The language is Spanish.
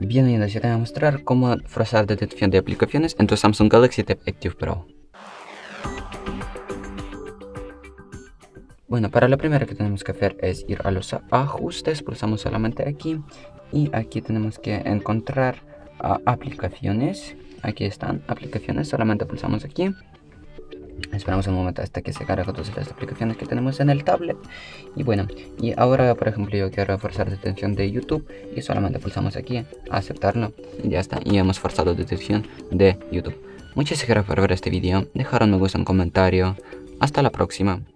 Bienvenidos, yo te voy a mostrar cómo forzar detección de aplicaciones en tu Samsung Galaxy Tab Active Pro. Bueno, para lo primero que tenemos que hacer es ir a los ajustes, pulsamos solamente aquí y aquí tenemos que encontrar aplicaciones. Aquí están aplicaciones, solamente pulsamos aquí. Esperamos un momento hasta que se cargue todas las aplicaciones que tenemos en el tablet. Y bueno, y ahora por ejemplo yo quiero forzar detección de YouTube y solamente pulsamos aquí, aceptarlo y ya está. Y hemos forzado detección de YouTube. Muchas gracias por ver este video, dejar un me gusta, un comentario. Hasta la próxima.